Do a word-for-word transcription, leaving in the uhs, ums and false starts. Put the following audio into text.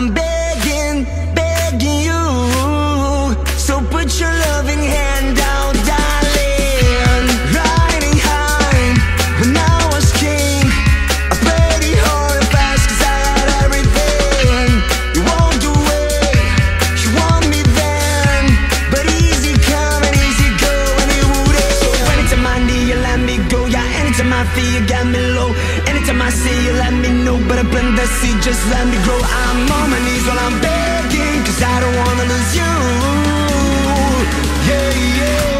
I'm begging, begging you, so put your loving hand out, darling. Riding high when I was king, I played it hard and fast cause I had everything. You walked away, you want me then, but easy come and easy go and it would end. So anytime I need you let me go, yeah, anytime I feel you got me low. Anytime I see you let me know, but I plant that seed, just let me grow. I'm on my knees while I'm begging, cause I don't wanna lose you. Yeah, yeah.